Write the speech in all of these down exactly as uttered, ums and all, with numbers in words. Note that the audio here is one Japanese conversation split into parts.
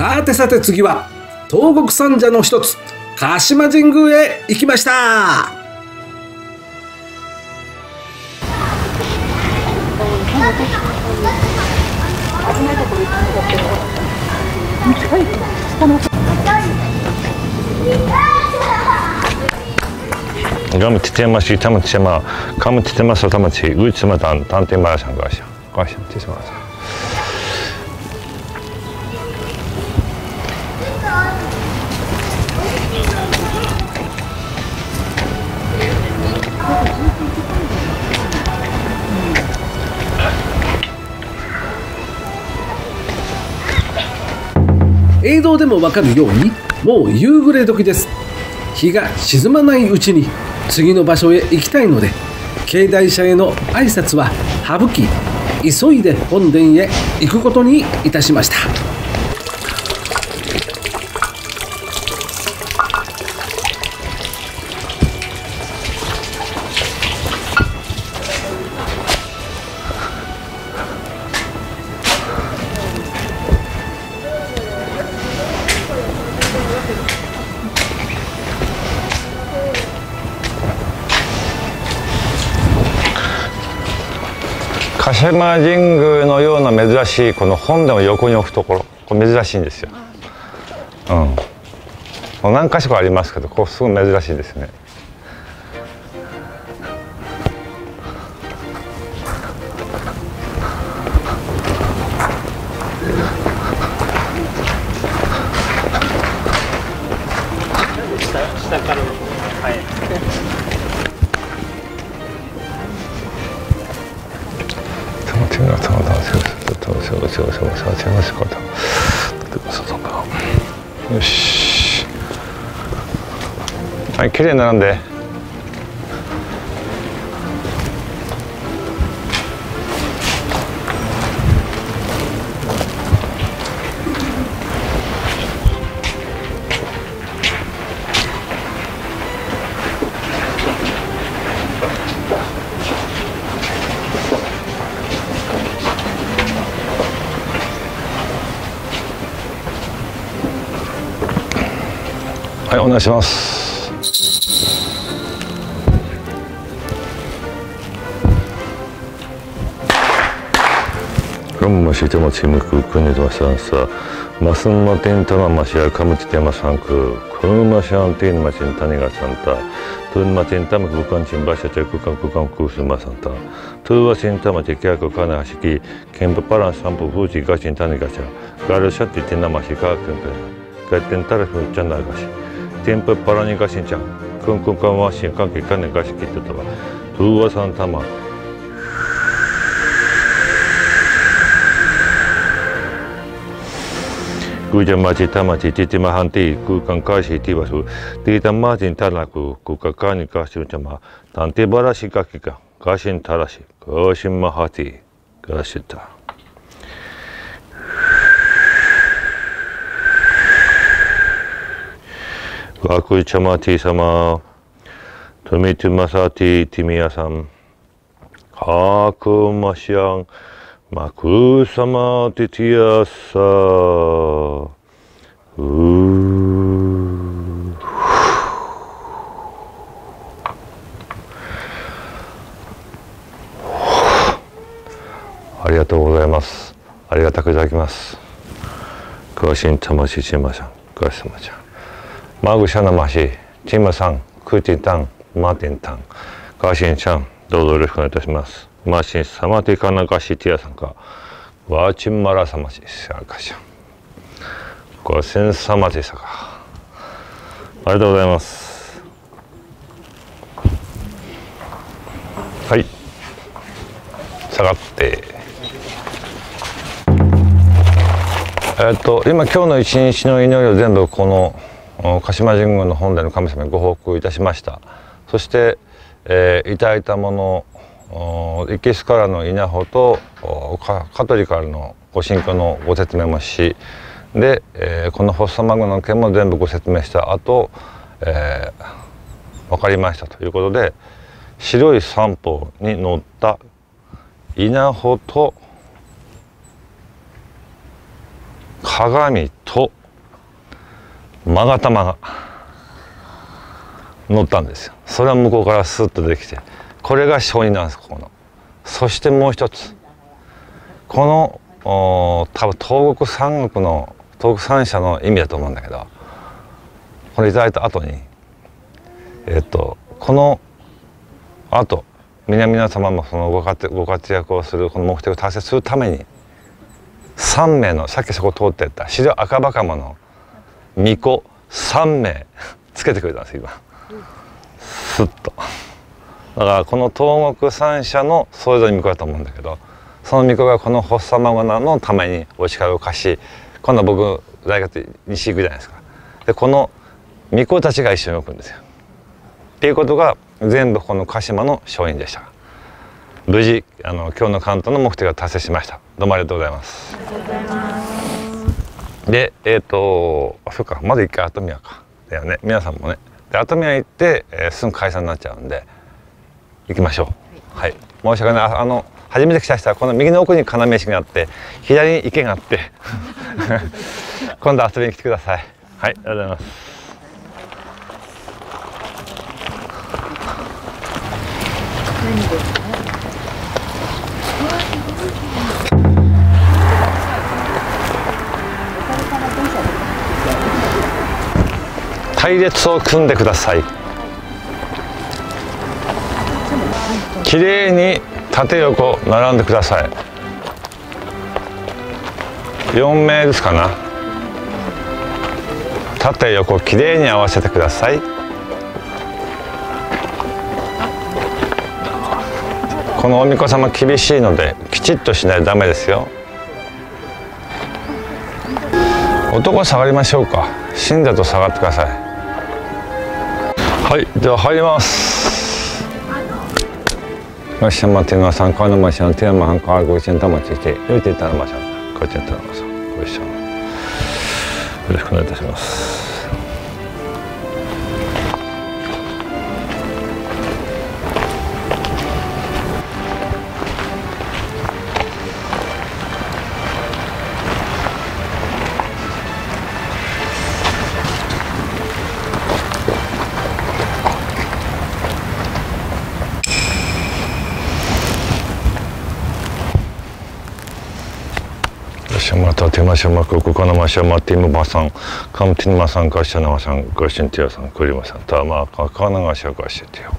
さてさて次は東国三社の一つ鹿島神宮へ行きました。ガムテテマシタムテマカムテテマサタマチウチマタンタンテマラシャンガシャンガシャンティスマラシャン。映像でもわかるようにもう夕暮れ時です。日が沈まないうちに次の場所へ行きたいので境内舎への挨拶は省き急いで本殿へ行くことにいたしました。鹿島神宮のような珍しいこの本殿を横に置くところ、これ珍しいんですよ。うん、何か所かありますけど、ここすごい珍しいですね。下からはい。よし、はい、綺麗に並んで。はい、お願いします。ガムマシテマチムククネドマシャンサマスンマテンタママシアカムチテマシャンククルマシャンテンマチンタネガシャンタトゥンマテンタムクカンチンバシャチャクカンクカンクスマシャンタトゥワシンタマチキャクカナハシキケンパパランシャンプフーチガシンタネガシャガルシャティテナマシカクンペガテンタレフチャンナガシ天ぷパラニガシンちゃん、くんくんかんわしんかんけかねがしきってたわ。とうわさんたま。ぐじゃまちたまちちちまはんてい、くうかんかしいていわす。ていたまちんたらく、くかかにかしゅんちゃま。たんてばらしがきか、がしんたらし、がしんまはてい、がした。ワクイチャマティ様、トミトゥマサティティミヤさん、ハークマシアン、マクサマティティアサー、うー。ありがとうございます。ありがたくいただきます。ガシンタマシチマシャン、ガシタマシャン。マグシャナマシ、チムさん、クティタン、マティンタン、ガシンちゃん、どうぞよろしくお願いいたします。マシン、サマティカナガシティアさんか、ワーチンマラサマシ、シャーカシャン。ごせんサマティサか。ありがとうございます。はい。下がって。えっと、今今日の一日の祈りを全部この、鹿島神宮の本殿の神様にご報告いたしました。そして、えー、いただいたものエキスからの稲穂とカトリからのご神教のご説明もしで、えー、このフォッサマグナの件も全部ご説明した後、えー、分かりましたということで白い三宝に乗った稲穂と鏡と勾玉が乗ったんですよ。それは向こうからスッとできて、これが小になんです、ここの。そしてもう一つ、この多分東国三国の東国三社の意味だと思うんだけど、これいただいた後にえっとこのあと皆々様もそのご活ご活躍をするこの目的を達成するためにさんめいの、さっきそこ通っていった資料赤バカモの巫女さんめいつけてくれたんです今スッと。だからこの東国三社のそれぞれ巫女だと思うんだけど、その巫女がこの発作ママのためにお力を貸し、今度僕大学西行くじゃないですか。でこの巫女たちが一緒に置くんですよ。っていうことが全部この鹿島の勝因でした。無事あの今日の関東の目的が達成しました。どうもありがとうございます。でえっ、ー、とあそうかまず一回後宮かだよね、皆さんもね。で後宮行って、えー、すぐ解散になっちゃうんで行きましょう。はい、はい、申し訳ない、あの初めて来た人はこの右の奥に要石があって左に池があって今度遊びに来てください。はい、ありがとうございます。隊列を組んでください。きれいに縦横並んでください。よんめいですかな。縦横きれいに合わせてください。このお巫女様厳しいのできちっとしないとダメですよ。男下がりましょうか。信者と下がってください。はい、では入ります。よし、待ってみます。参加のましのテーマ半加ご一緒にたまちしてよいていたのましょう。こっちにたのましょう。ご一緒によろしくお願いいたします。また手間しまくここのましはまていむばさんかむてにまさんかしゃなまさんごしんてよさんくりまさんたまかかながしゃかしてよ。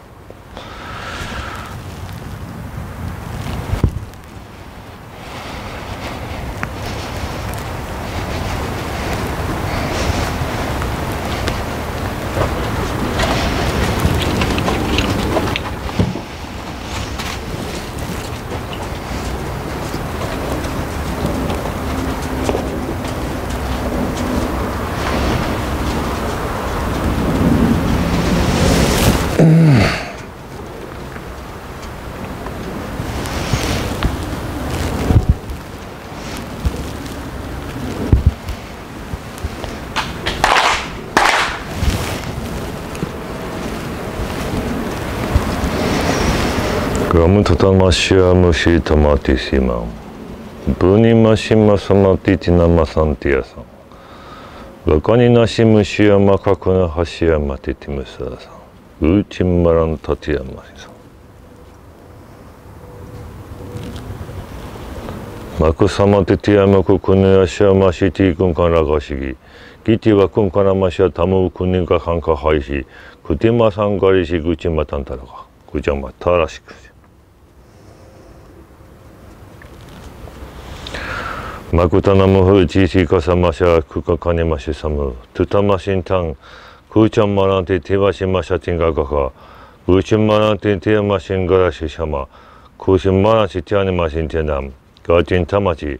ガムタタマシアムシタマティシマンブニマシマサマティティナマサンティアさんワカニナシムシアマカクナハシアマティティムサさんウチンマランタティアマシさんマクサマティティアマククネアシアマシティクンカラガシギギティワクンカラマシアタムウクニンカハンカハイシクティマサンガリシグチンマタンタラカグジャマタラシクマクタナムフジーシーカサマシャクカカネマシサムトゥタマシンタンクーチャンマランティティワシマシャティンガガカウーチンマランティティマシンガラシシャマクーシンマランシティアネマシンティナムガチンタマチ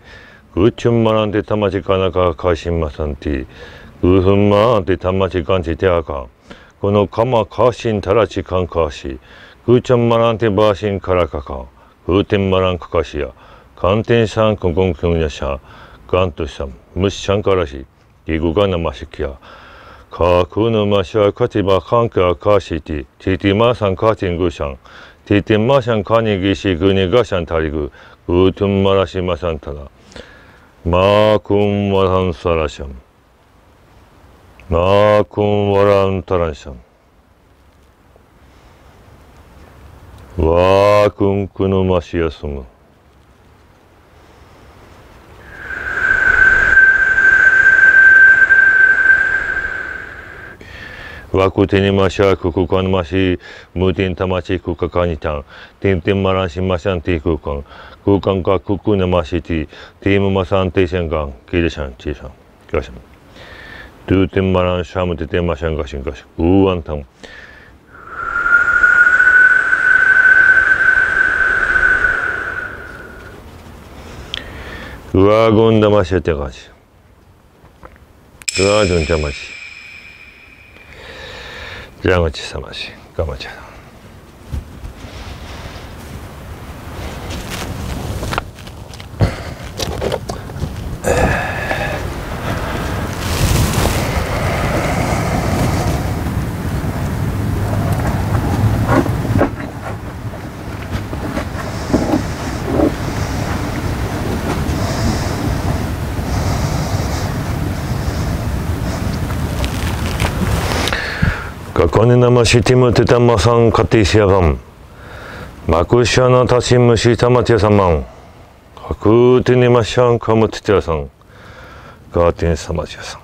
グーチンマランティタマチカナカカシマサンティグーフンマランティタマチカンチティアカこのカマカシンタラチカンカシグーチャンマランティバーシンカラカカグーテンマランカカシヤカンテンシャンコンコンキョンヤシャガントシャンムシシャンカラシギグガナマシキヤカクヌマシャカティバカンキャカシティティティマーサンカティングシャンティティマーシャンカニギシグニガシャンタリググートゥンマラシマシャンタラマークンワランサラシャン。マークンワランタラシャン。ワークンクノマシヤスム。ワクティニマシャククカンマシムティンタマチクカカニタンティンティンマランシマシャンティクカンクカンカククナマシティティムマサンティシャンガンキリシャンチーシャンキラシャントゥーティンマランシャムティティマシャンガシンガシウーアンタンウワゴンダマシェテガシウワジョンジャマシジャガチサマシガマチャカネナマシティムテタマサンカティシアガンマクシャナタシムシタマティアサマンハクティネマシャンカムティアサンガーティンサマチアサン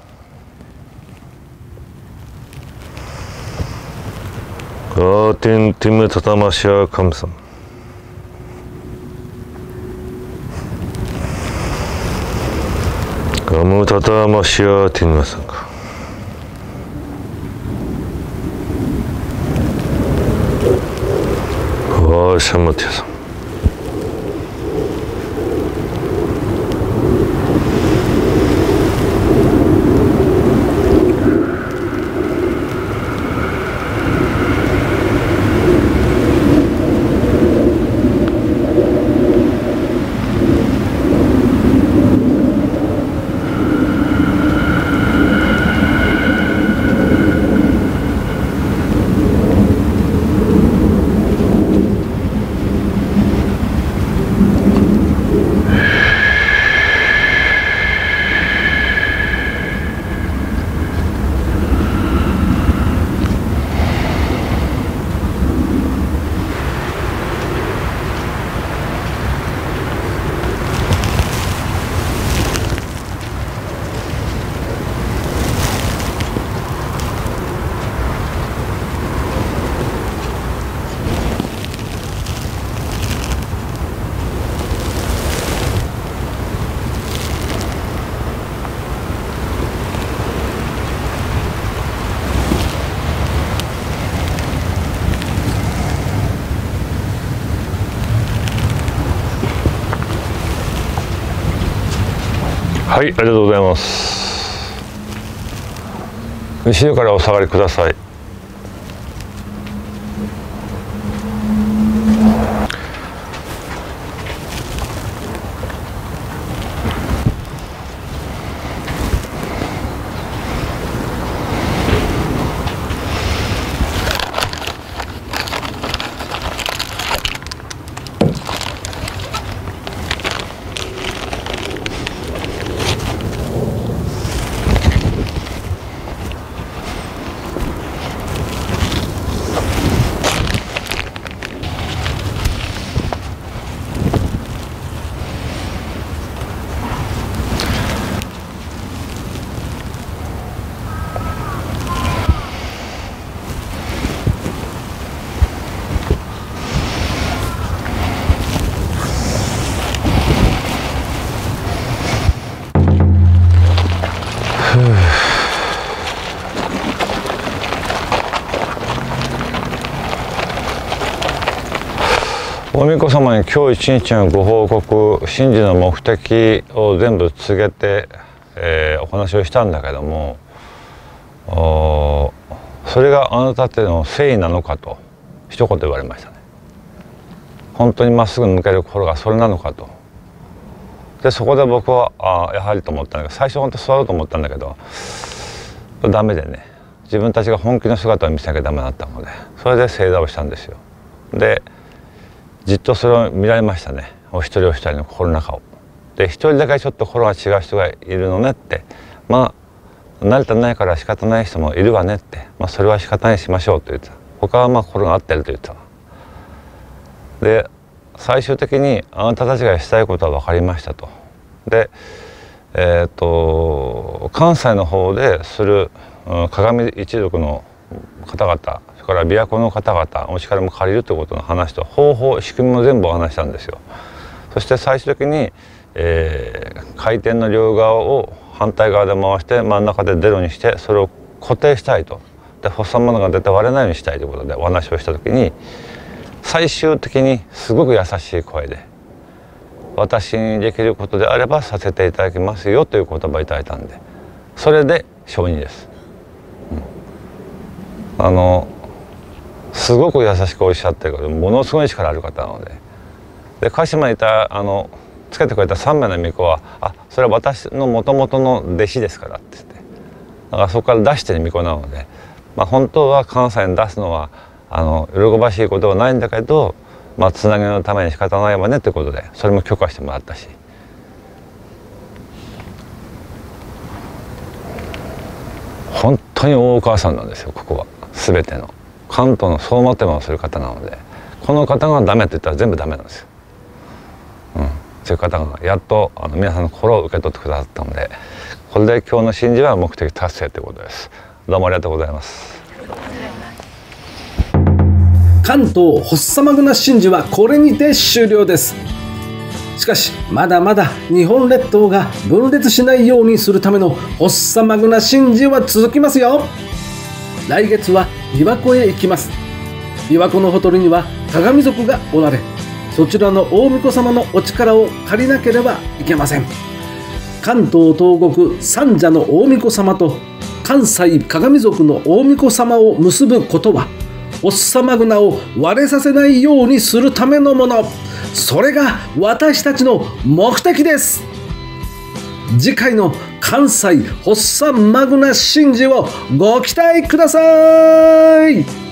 ガーティンティムタタマシャカムサンガムタタマシャティンマサンカワーシャムティアサンはい、ありがとうございます。後ろからお下がりください。おみこ様に今日一日のご報告、神事の目的を全部告げて、えー、お話をしたんだけども、それがあなたたちの誠意なのかと一言言われましたね。本当にまっすぐ向ける心がそれなのかと。でそこで僕はあやはりと思ったんだけど、最初本当に座ろうと思ったんだけどダメでね、自分たちが本気の姿を見せなきゃダメだったので、それで正座をしたんですよ。でじっとそれを見られましたね。お一人お一人の心の中を。で一人だけちょっとフォローが違う人がいるのねって、まあ慣れてないから仕方ない人もいるわねって、まあそれは仕方にしましょうと言ってた。他はまあフォローが合ってると言ってた。で最終的にあなたたちがしたいことは分かりましたと。でえー、と関西の方でする、うん、鏡一族の方々、それから琵琶湖の方々お力も借りるということの話と方法仕組みも全部お話したんですよ。そして最終的に、えー、回転の両側を反対側で回して真ん中で出るにして、それを固定したいと。で発散物が出て割れないようにしたいということでお話をした時に、最終的にすごく優しい声で、私にできることであればさせていただきますよという言葉をいただいたんで、それで承認です、うん、あのすごく優しくおっしゃってるけど、ものすごい力ある方なので、で鹿島にいたあのつけてくれたさんめいの巫女は「あ、それは私のもともとの弟子ですから」って言って、だからそこから出してる巫女なので、まあ、本当は関西に出すのはあの喜ばしいことはないんだけど、まあ、つなぎのために仕方ないわねということで、それも許可してもらったし、本当に大川さんなんですよ。ここは全ての関東の総まとめをする方なので、この方がダメって言ったら全部ダメなんですよ。うん、そういう方がやっとあの皆さんの心を受け取ってくださったので、これで今日の神事は目的達成ということです。どうもありがとうございます。関東発作マグナ神事はこれにて終了です。しかしまだまだ日本列島が分裂しないようにするための発作マグナ神事は続きますよ。来月は琵琶湖へ行きます。琵琶湖のほとりには鏡族がおられ、そちらの大巫女様のお力を借りなければいけません。関東東国三社の大巫女様と関西鏡族の大巫女様を結ぶことは、おっさまぐなを割れさせないようにするためのもの、それが私たちの目的です。次回の関西発作マグナ神事をご期待ください。